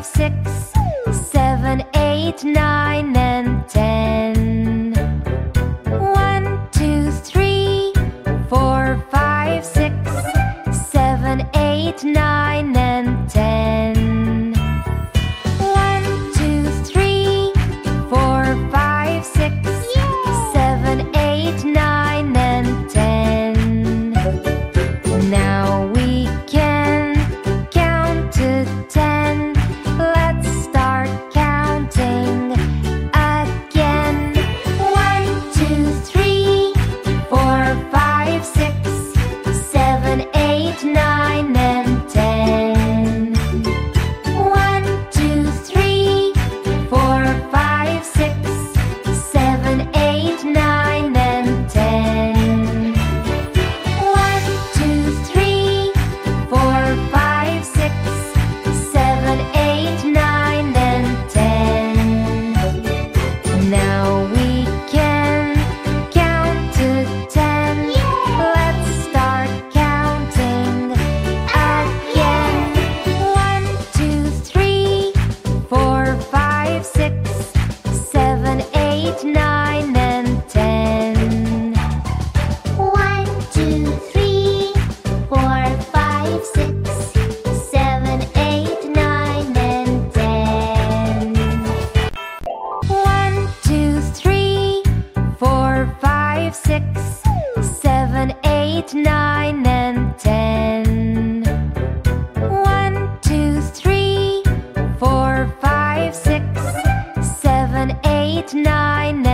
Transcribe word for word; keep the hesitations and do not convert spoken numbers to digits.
five, six, seven, eight, nine, and ten. One, two, three, four, five, six, seven, eight, nine, and ten. Nine.